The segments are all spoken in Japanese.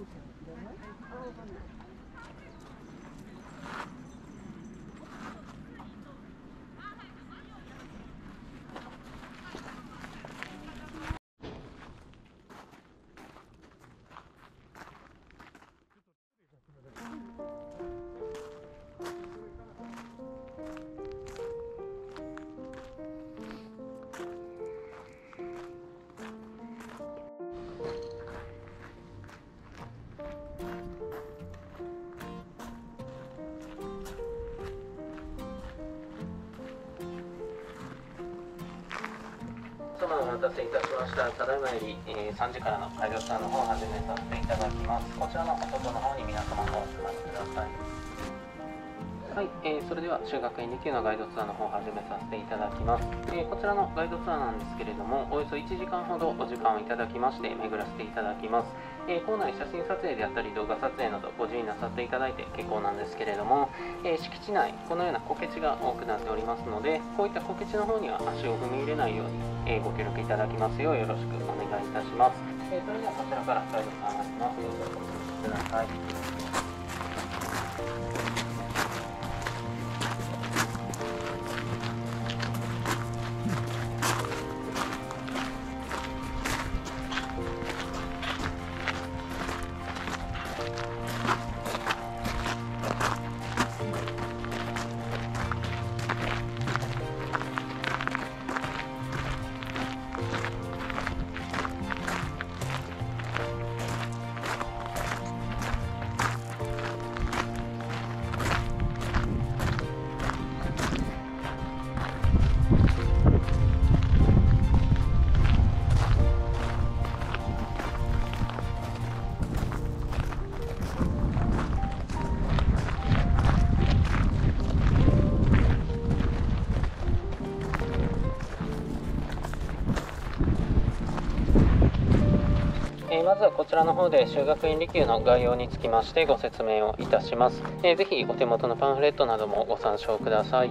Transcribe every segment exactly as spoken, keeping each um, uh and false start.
お待たせいたしました。ただいまより、えー、さんじからの開業ツアーの方を始めさせていただきます。こちらのお外の方に皆様お集まりください。はい、えー、それでは中学園に級のガイドツアーの方を始めさせていただきます、えー、こちらのガイドツアーなんですけれども、およそいちじかんほどお時間をいただきまして巡らせていただきます。えー、校内写真撮影であったり動画撮影などご自由なさっていただいて結構なんですけれども、えー、敷地内このようなこけ地が多くなっておりますので、こういったこけ地の方には足を踏み入れないように、えー、ご協力いただきますようよろしくお願いいたします。えー、それではこちらからガイドさんになります。どうぞお越しください。まずはこちらの方で修学院離宮の概要につきましてご説明をいたします。えー、ぜひお手元のパンフレットなどもご参照ください。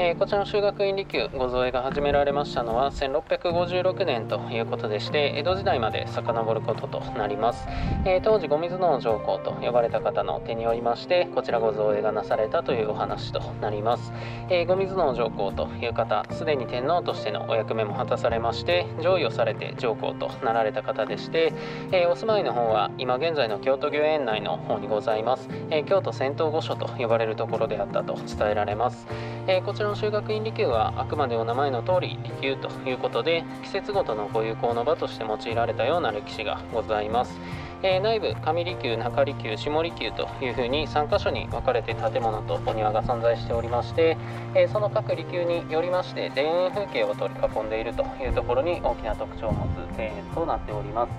えー、こちらの修学院離宮御造営が始められましたのはせんろっぴゃくごじゅうろくねんということでして、江戸時代まで遡ることとなります。えー、当時御水の上皇と呼ばれた方の手によりまして、こちら御造営がなされたというお話となります。えー、御水の上皇という方、すでに天皇としてのお役目も果たされまして、上位をされて上皇となられた方でして、えー、お住まいの方は今現在の京都御苑内の方にございます。えー、京都仙洞御所と呼ばれるところであったと伝えられます。えー、こちらの修学院離宮はあくまでお名前の通り離宮ということで、季節ごとのご友好の場として用いられたような歴史がございます。えー、内部上離宮、中離宮、下離宮というふうにさん箇所に分かれて建物とお庭が存在しておりまして、えー、その各離宮によりまして田園風景を取り囲んでいるというところに大きな特徴を持つ庭園となっております。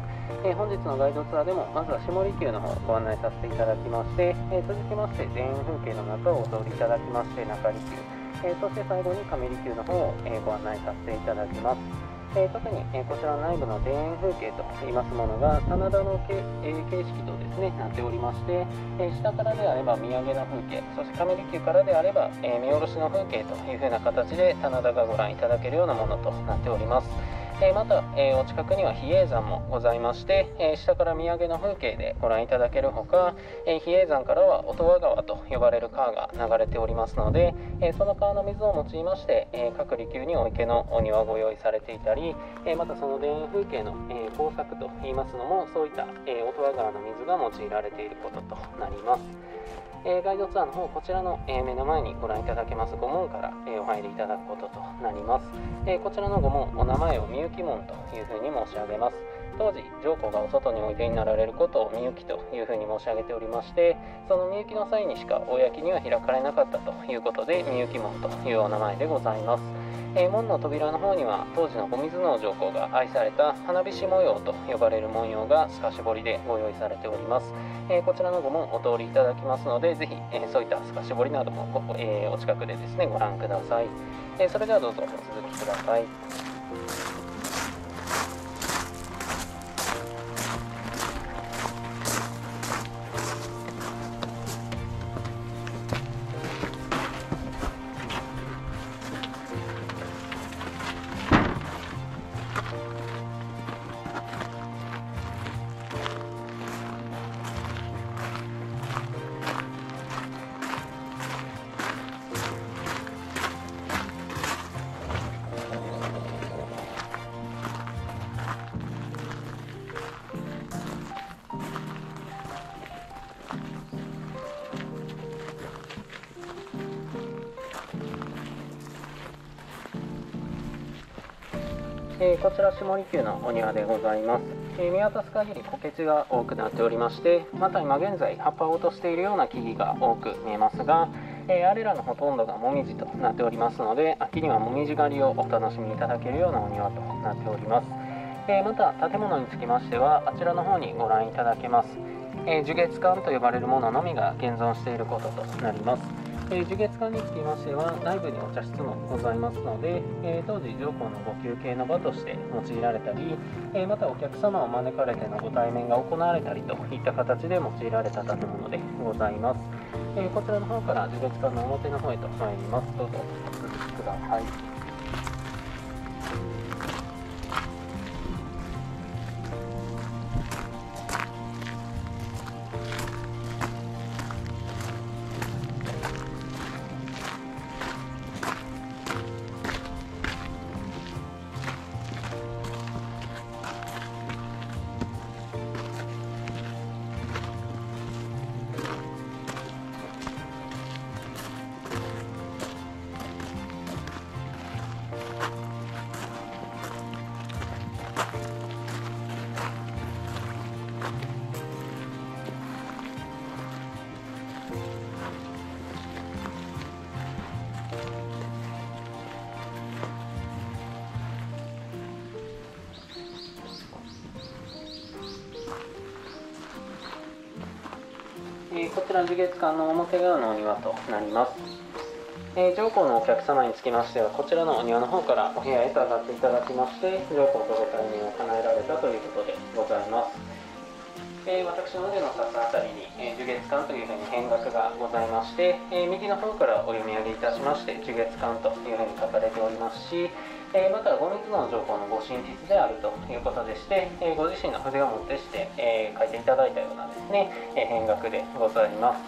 えー、本日のガイドツアーでもまずは下離宮の方をご案内させていただきまして、えー、続きまして田園風景の中をお通りいただきまして中離宮、えー、そして最後に上離宮の方を、えー、ご案内させていただきます。えー、特に、えー、こちらの内部の田園風景といいますものが棚田の、えー、形式とですねなっておりまして、えー、下からであれば見上げの風景、そして上離宮からであれば、えー、見下ろしの風景というふうな形で棚田がご覧いただけるようなものとなっております。えー、また、えー、お近くには比叡山もございまして、えー、下から見上げの風景でご覧いただけるほか、えー、比叡山からは音羽川と呼ばれる川が流れておりますので、えー、その川の水を用いまして、えー、各離宮にお池のお庭ご用意されていたり、えー、またその田園風景の、えー、工作といいますのもそういった、えー、音羽川の水が用いられていることとなります。えー、ガイドツアーの方、こちらの、えー、目の前にご覧いただけます御門から、えー、お入りいただくこととなります。えー、こちらの御門、お名前をみゆき門というふうに申し上げます。当時上皇がお外においでになられることをみゆきというふうに申し上げておりまして、そのみゆきの際にしか公には開かれなかったということでみゆき門というお名前でございます。えー、門の扉の方には当時の御水の上皇が愛された花菱模様と呼ばれる文様が透かし彫りでご用意されております。えー、こちらの御門お通りいただきますので、ぜひ、えー、そういった透かし彫りなどもお、えー、お近くでですねご覧ください。えー、それではどうぞお続きください。えー、こちら下利休のお庭でございます、えー、見渡す限り苔地が多くなっておりまして、また今現在葉っぱを落としているような木々が多く見えますが、えー、あれらのほとんどがもみじとなっておりますので、秋にはもみじ狩りをお楽しみいただけるようなお庭となっております。えー、また建物につきましてはあちらの方にご覧いただけます、えー、樹月館と呼ばれるもののみが現存していることとなります。えー、樹月館につきましては内部にお茶室もございますので、えー、当時上皇のご休憩の場として用いられたり、えー、またお客様を招かれてのご対面が行われたりといった形で用いられた建物でございます。えー、こちらの方から樹月館の表の方へと入ります。どうぞお聞きください。こちら樹月館の表側のお庭となります。えー、上皇のお客様につきましてはこちらのお庭の方からお部屋へと上がっていただきまして、上皇とご対面を叶えられたということでございます。えー、私の腕の刺すあたりに、えー、樹月館というふうに変額がございまして、えー、右の方からお読み上げいたしまして樹月館というふうに書かれておりますし、えー、またご密度の上皇のご神筆であるということでして、えー、ご自身の筆を持ってして、えー、書いていただいたようなですね、えー、変額でございます。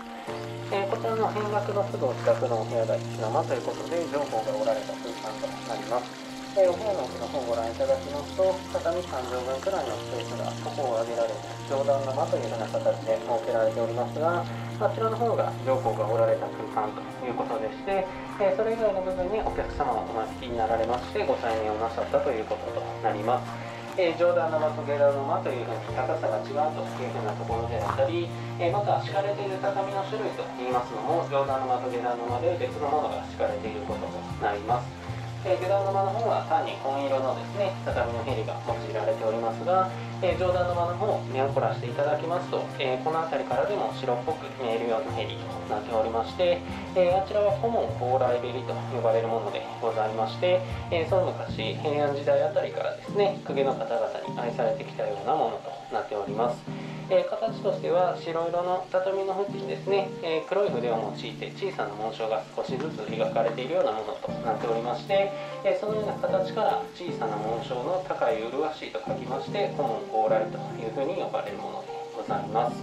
えー、こちらの変額のすぐお近くのお部屋が一の間ということで、上皇がおられた空間となります。えー、お部屋の奥の方をご覧いただきますと、畳さんじょうぶんくらいのスペースがここを上げられる上段の間というような形で設けられておりますが、あちらの方が上皇がおられた空間ということでして、えー、それ以外の部分にお客様をお招きになられましてご対面をなさったということとなります。えー、上段の間と下段の間というふうに高さが違うというふうなところであったり、えー、また敷かれている畳の種類といいますのも、上段の間と下段の間で別のものが敷かれていることとなります。えー、下段の間の方は単に紺色のですね、畳のへりが用いられておりますが、えー、上段の間の方を目を凝らしていただきますと、えー、この辺りからでも白っぽく見えるようなへりとなっておりまして、えー、あちらは古門蓬莱べりと呼ばれるものでございまして、えー、その昔平安時代あたりからですね、公家の方々に愛されてきたようなものとなっております。えー、形としては白色の畳の縁にですね、えー、黒い筆を用いて小さな紋章が少しずつ描かれているようなものとなっておりまして、えー、そのような形から小さな紋章の高い麗しいと書きまして古門蓬莱というふうに呼ばれるものでございます。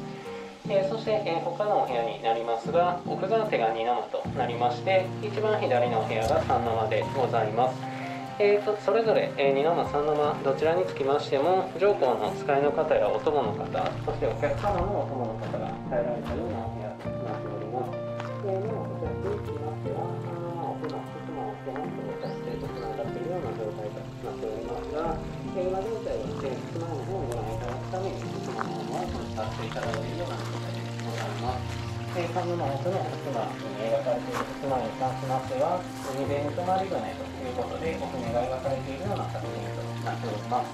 えー、そして、えー、他のお部屋になりますが、奥が手がにの間となりまして、一番左のお部屋がさんの間でございます。えーとそれぞれ、えー、にの間さんの間どちらにつきましても、上皇の使いの方やお供の方、そしてお客様のお供の方が与えられたようなお部屋となっております。えー、なおこちらにつきましては、さんの間を普段お供をお供とお客様とつながっているような状態となっておりますが、えー、今現在は前室前の方をご覧いただくために、お供のものを使っていただいているような状態でございます。えー、さんの間の奥の襖に描かれている襖に関しましては、海辺に泊まり船とということで、お船が描かれているような作品となっております。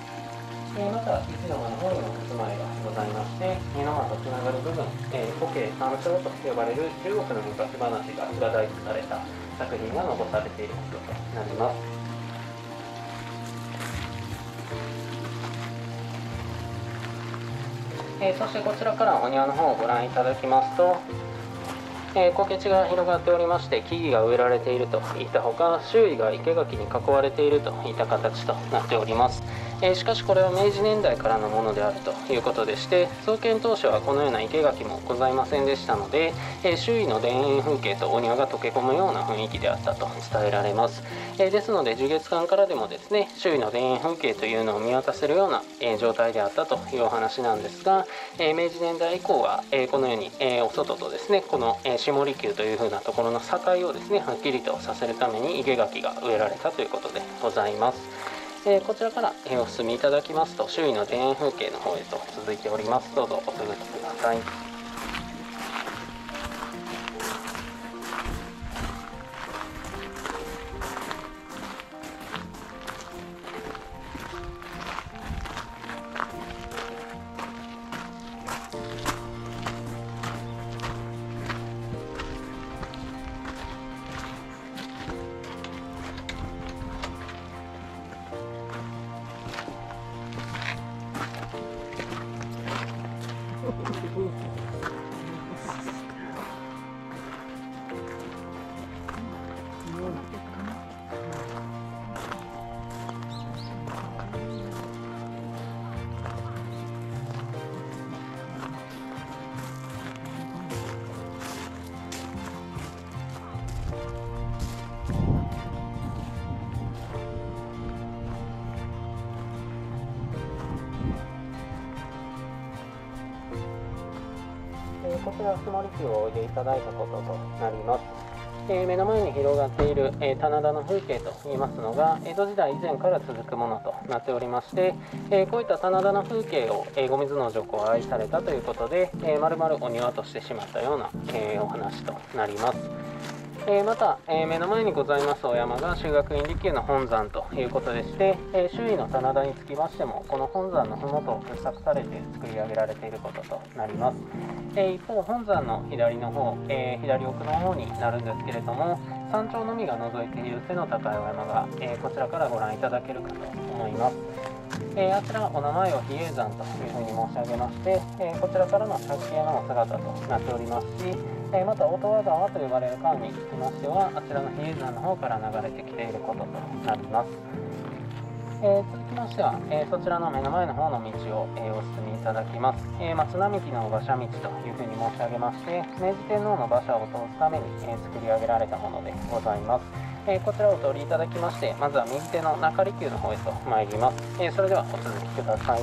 えー、また、いちの間の方にも襖絵がございまして、にの間とつながる部分、えー、苔山椒と呼ばれる中国の昔話が裏題とされた作品が残されていることとなります。えー、そしてこちらからお庭の方をご覧いただきますと、えー、苔地が広がっておりまして、木々が植えられているといったほか、周囲が生け垣に囲われているといった形となっております。えー、しかしこれは明治年代からのものであるということでして、創建当初はこのような生け垣もございませんでしたので、えー、周囲の田園風景とお庭が溶け込むような雰囲気であったと伝えられます。えー、ですので樹月館からでもですね、周囲の田園風景というのを見渡せるような、えー、状態であったというお話なんですが、えー、明治年代以降は、えー、このように、えー、お外とですね、この、えー下利休というふうなところの境をですね、はっきりとさせるために生け垣が植えられたということでございます。えー、こちらからお進みいただきますと周囲の田園風景の方へと続いております。どうぞお続きください。こちら曇り木をおいでいただいたこととなります。えー、目の前に広がっている、えー、棚田の風景といいますのが江戸時代以前から続くものとなっておりまして、えー、こういった棚田の風景を、えー、後水の上皇は愛されたということで、えー、丸々お庭としてしまったような、えー、お話となります。えー、また、えー、目の前にございますお山が修学院離宮の本山ということでして、えー、周囲の棚田につきましてもこの本山の麓を掘削されて作り上げられていることとなります。えー、一方本山の左の方、えー、左奥の方になるんですけれども山頂のみが覗いている背の高いお山が、えー、こちらからご覧いただけるかと思います。えー、あちらお名前を比叡山というふうに申し上げまして、えー、こちらからの借景のお姿となっておりますし、えー、また音羽川と呼ばれる川につきましてはあちらの比叡山の方から流れてきていることとなります。えー、続きましては、えー、そちらの目の前の方の道を、えー、お進みいただきます。えー、松並木の馬車道というふうに申し上げまして明治天皇の馬車を通すために、えー、作り上げられたものでございます。えー、こちらをお通りいただきましてまずは右手の中利休の方へと参ります。えー、それではお続きください。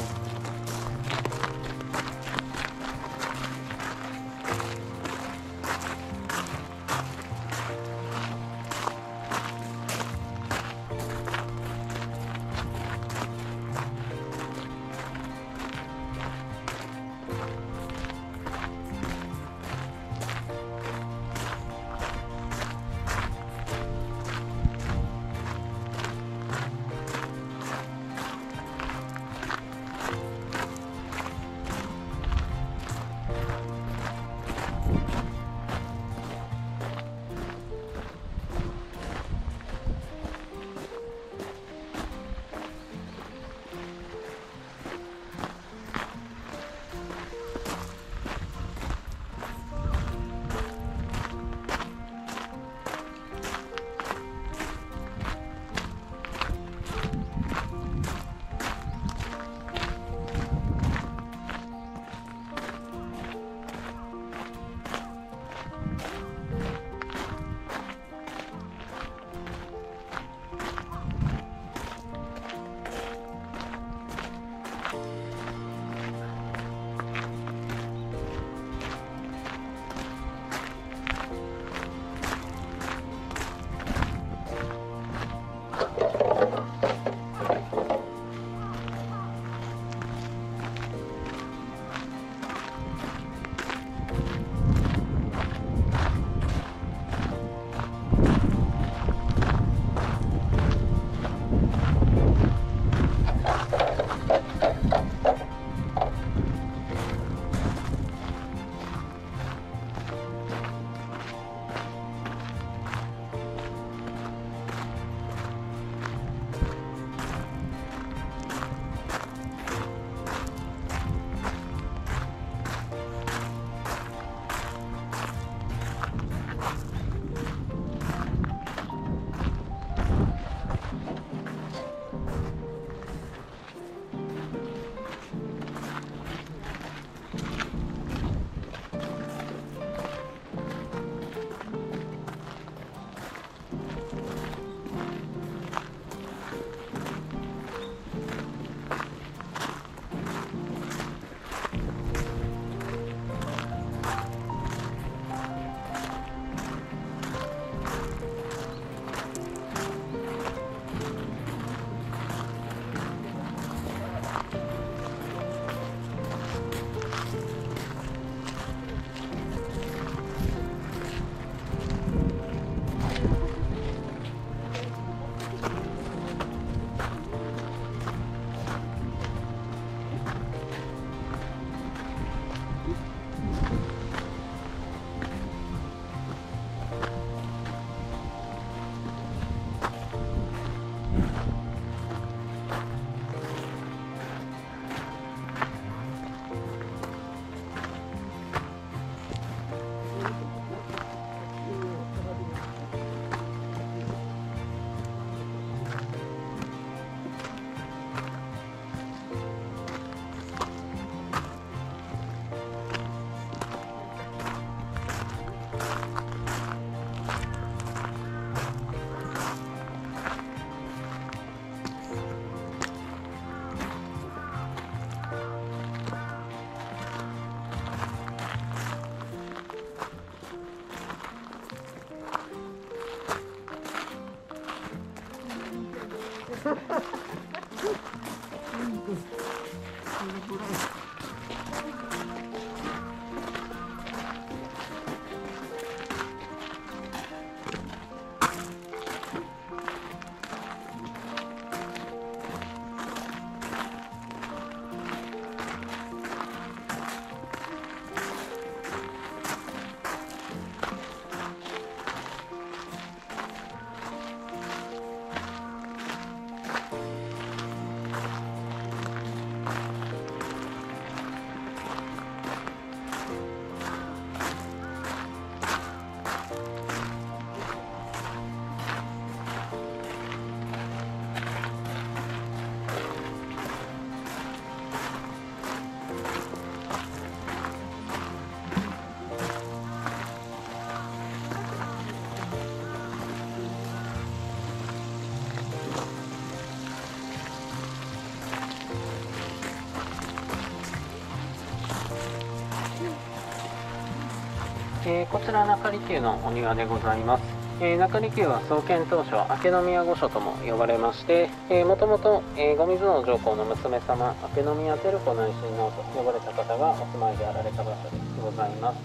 えー、こちら中利休のお庭でございます。えー、中利休は創建当初は明宮御所とも呼ばれまして、えー、もともと、えー、後水野上皇の娘様明宮照子内親王と呼ばれた方がお住まいであられた場所でございます。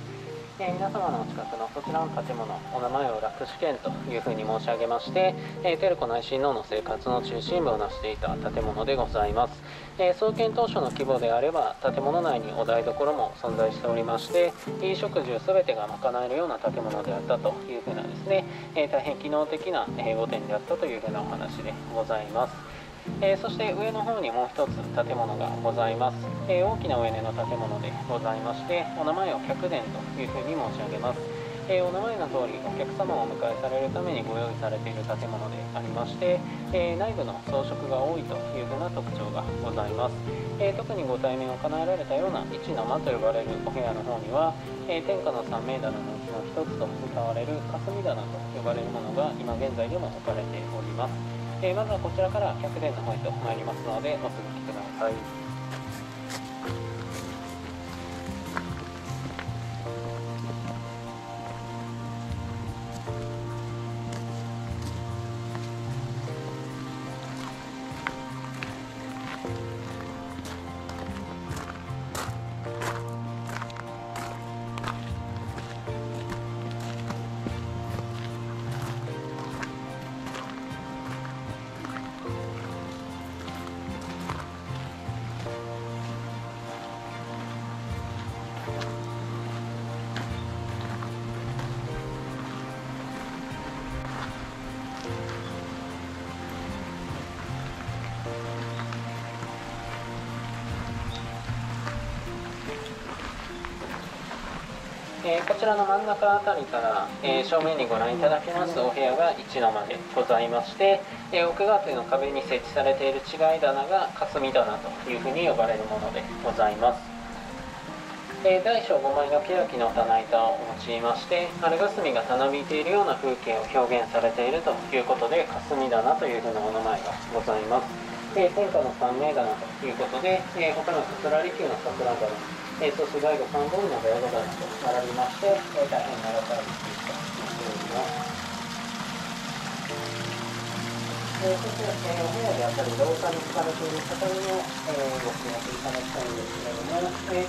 えー、皆様のお近くのそちらの建物、お名前を楽主軒というふうに申し上げまして、えー、照子内親王の生活の中心部をなしていた建物でございます。えー、創建当初の規模であれば建物内にお台所も存在しておりまして、飲食住全てが賄えるような建物であったというふうなですね、えー、大変機能的な御殿であったというふうなお話でございます。えー、そして上の方にもう一つ建物がございます。えー、大きな上根の建物でございまして、お名前を客殿というふうに申し上げます。えー、お名前の通りお客様をお迎えされるためにご用意されている建物でありまして、えー、内部の装飾が多いというふうな特徴がございます。えー、特にご対面を叶えられたような一の間と呼ばれるお部屋の方には、えー、天下の三名棚のうちの一つと歌われる霞棚と呼ばれるものが今現在でも置かれております。えー、まずはこちらから客殿の方へと参りますのでお続きください。えー、こちらの真ん中あたりから、えー、正面にご覧いただきますお部屋が一の間でございまして、えー、奥側というの壁に設置されている違い棚が霞棚というふうに呼ばれるものでございます。えー、大小ごまいの欅の棚板を用いまして、春霞がたなびいているような風景を表現されているということで、霞棚というふうなお名前がございます。えー、天下の三名棚ということで、えー、他の桂離宮の桜棚、えー、そして第五三本の親御棚と並びまして、えー、大変長くなっています。えー、そして、えー、お部屋であったり廊下に使われている畳の、えー、ご使用いただきたいんで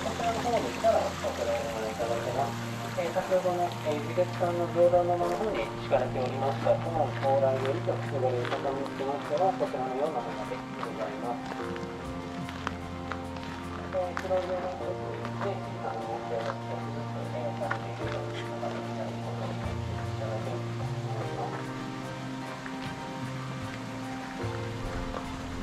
すけれども、えー、こちらの方でしたらこちらをご覧いただけます。えー、先ほどの美術館の上段の間の方に敷かれておりました「顧問高麗より」と呼ばれる畳につきましてはこちらのようなものでございます。こちらの上の方であのお部屋を少しずつお部屋をされているという方になります。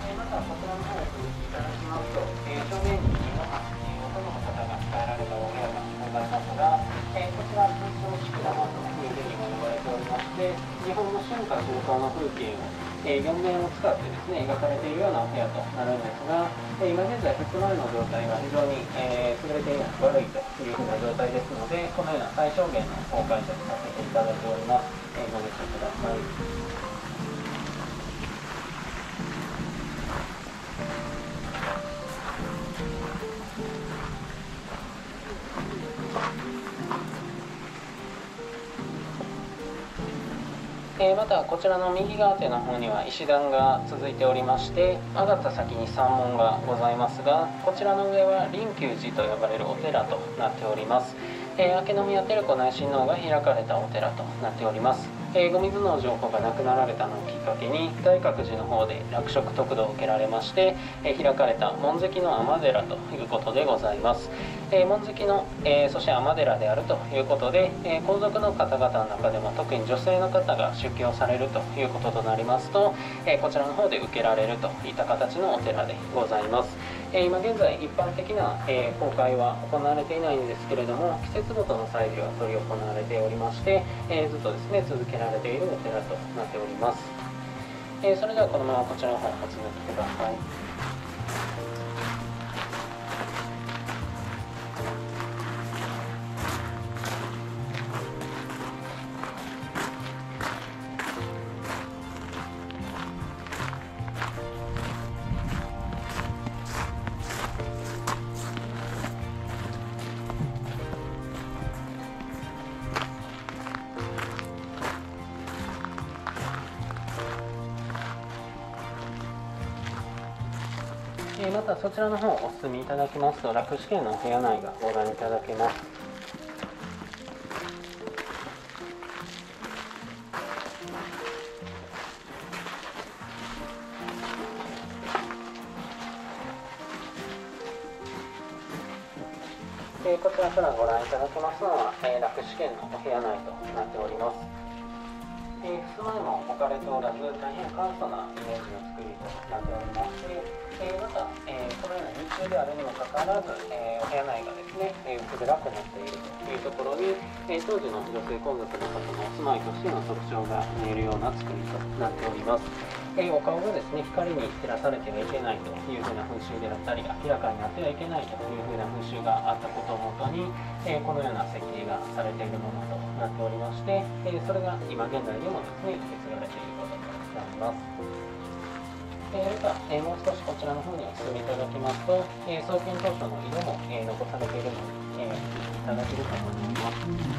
こちらの方にお続きいただきますと、えー、正面ににのかお供の方が使えられたお部屋がございますが、えー、こちら通称式玉というふうにも呼ばれておりまして、日本の春夏秋冬の風景を、えー、よん面を使ってですね描かれているようなお部屋となるんですが、えー、今現在ふつまえの状態が非常に、えー、優れて悪いと。いうふうな状態ですので、このような最小限の法解釈させていただいております。ご了承ください。またこちらの右側手の方には石段が続いておりまして、上がった先に山門がございますが、こちらの上は臨休寺と呼ばれるお寺となっております。えー、明宮照子内親王が開かれたお寺となっております。えー、後水野上皇が亡くなられたのをきっかけに大覚寺の方で落食得度を受けられまして、えー、開かれた門跡の尼寺ということでございます。えー、門跡の、えー、そして尼寺であるということで、えー、皇族の方々の中でも特に女性の方が出家をされるということとなりますと、えー、こちらの方で受けられるといった形のお寺でございます。えー、今現在一般的な、えー、公開は行われていないんですけれども、季節ごとの祭事が執り行われておりまして、えー、ずっとですね続けられているお寺となっております。えー、それではこのままこちらの方をお続きください。またそちらの方をお進みいただきますと、楽試験のお部屋内がご覧いただけます。えー、こちらからご覧いただけますのは、えー、楽試験のお部屋内となっております。えー、襖も置かれておらず、大変簡素なイメージの作りとなっておりまして、えー、また、えー、このような日中であるにもかかわらず、えー、お部屋内がですね、えー、薄暗くなっているというところに、えー、当時の女性皇族の方のお住まいとしての特徴が見えるような作りとなっております。えー、お顔がですね、光に照らされてはいけないというふうな風習であったり、明らかになってはいけないというふうな風習があったことをもとに、えー、このような設計がされているものとなっておりまして、えー、それが今現在でもですね、受け継がれていることになります。えー、もう少しこちらの方にお進みいただきますと、えー、創建当初の色も、えー、残されているので、えー、いただけるかと思います。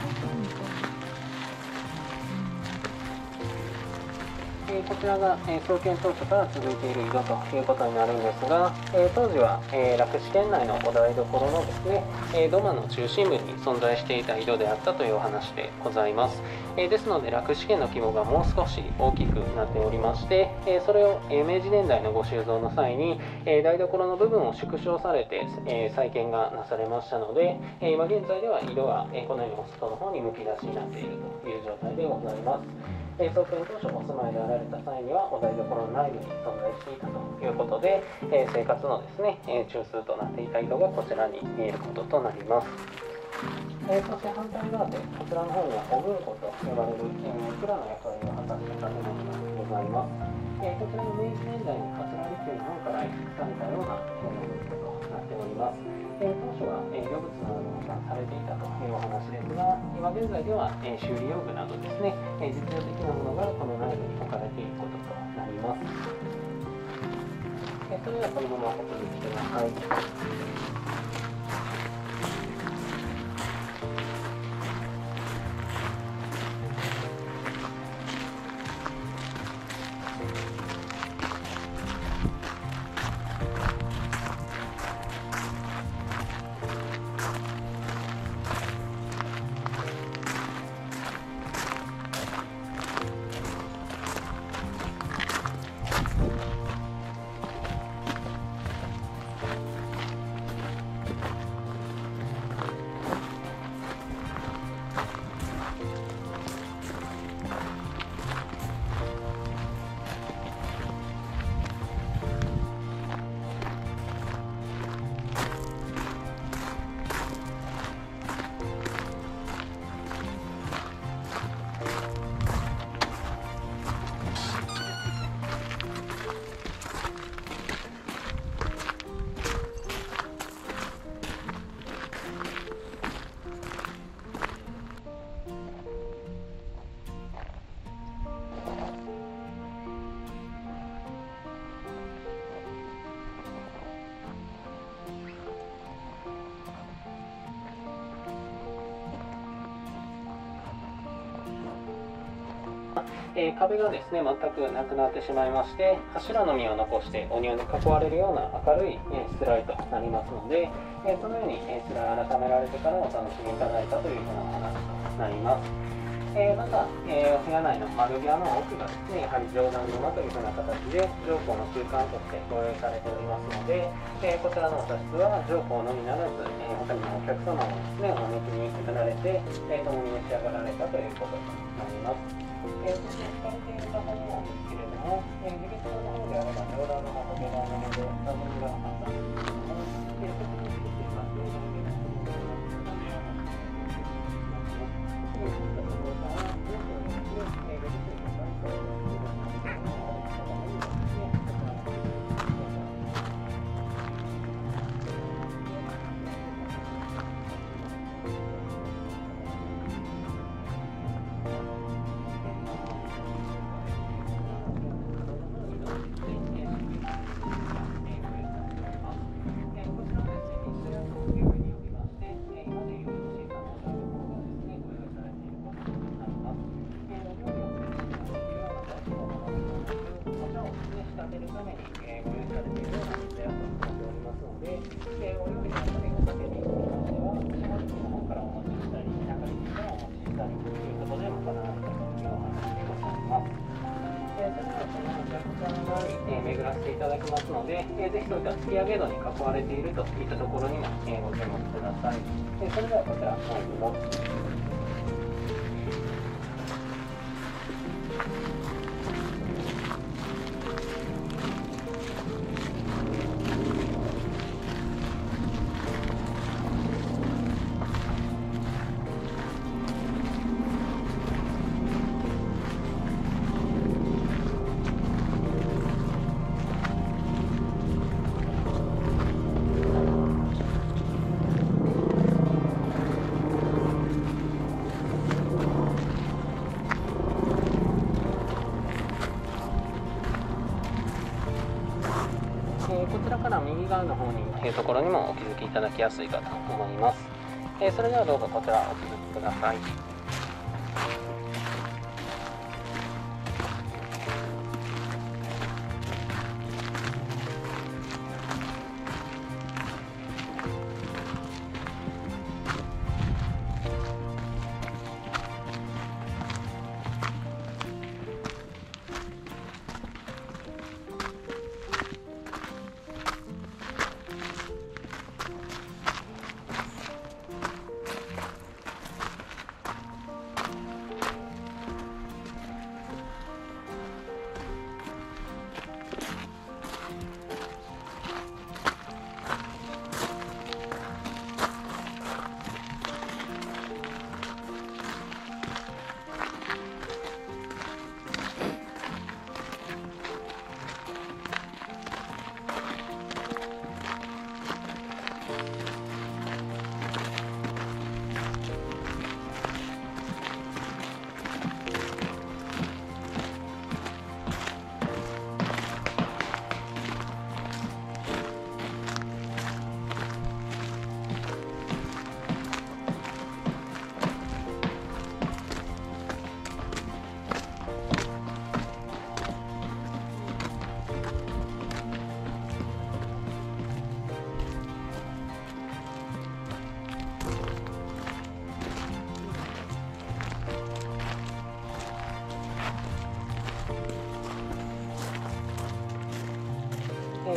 えー、こちらが、えー、創建当初から続いている色ということになるんですが、えー、当時は、えー、楽試験内のお台所のですね、えー、土間の中心部に存在していた色であったというお話でございます。ですので楽試験の規模がもう少し大きくなっておりまして、それを明治年代のご収蔵の際に台所の部分を縮小されて再建がなされましたので、今現在では色はこのように外の方にむき出しになっているという状態でございます。創建当初お住まいであられた際にはお台所の内部に存在していたということで、生活のですね中枢となっていた色がこちらに見えることとなります。えー、そして反対側でこちらの方にはお文庫と呼ばれる蔵の役割を果たした建物がございます。えー、こちらの明治年代に桂離宮の方から移築されたような建物となっております。えー、当初は漁物などに保管されていたというお話ですが、今現在では修理用具などですね、実用的なものがこの内部に置かれていることとなります。えー、それではこのままお送りしてください。えー、壁がですね全くなくなってしまいまして、柱のみを残してお庭に囲われるような明るいしつらいとなりますので、えー、そのようにしつらいを改められてからお楽しみいただいたというようなお話になります。えー、また、えー、お部屋内の窓際の奥がですねやはり上段の間というふうな形で上皇の空間としてご用意されておりますので、えー、こちらのお茶室は上皇のみならず、えー、他にもお客様もですねお招きになられて、えー、共に召し上がられたということになります。えー、そして使われている方になんですけれども、えー、右手の方であれば上段の窓際なので下の裏があったりとか、えー、特についています。巡らせていただきますので、ぜひそういった突き上げ戸に囲われているといったところにもご注目ください。それではこちら本日のの方にというところにもお気づきいただきやすいかと思います。えー、それではどうかこちらお気づきください。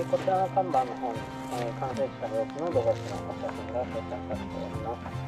こちらの看板の方に、えー、完成した様子の動画のお写真が掲載されております。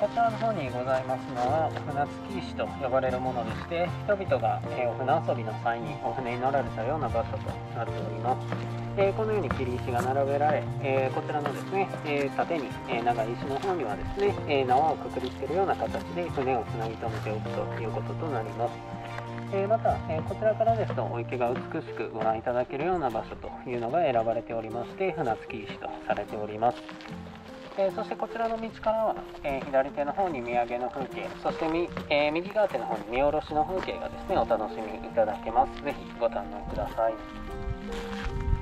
こちらの方にございますのは船着き石と呼ばれるものでして、人々がお船遊びの際にお船に乗られたような場所となっております。えー、このように切り石が並べられ、えー、こちらのですね、えー、縦に、えー、長い石の方にはですね、えー、縄をくくりつけるような形で船をつなぎ止めておくということとなります。えー、また、えー、こちらからですとお池が美しくご覧いただけるような場所というのが選ばれておりまして、船着き石とされております。えー、そしてこちらの道からは、えー、左手の方に見上げの風景、そしてみ、えー、右側手の方に見下ろしの風景がですねお楽しみいただけます。ぜひご堪能ください。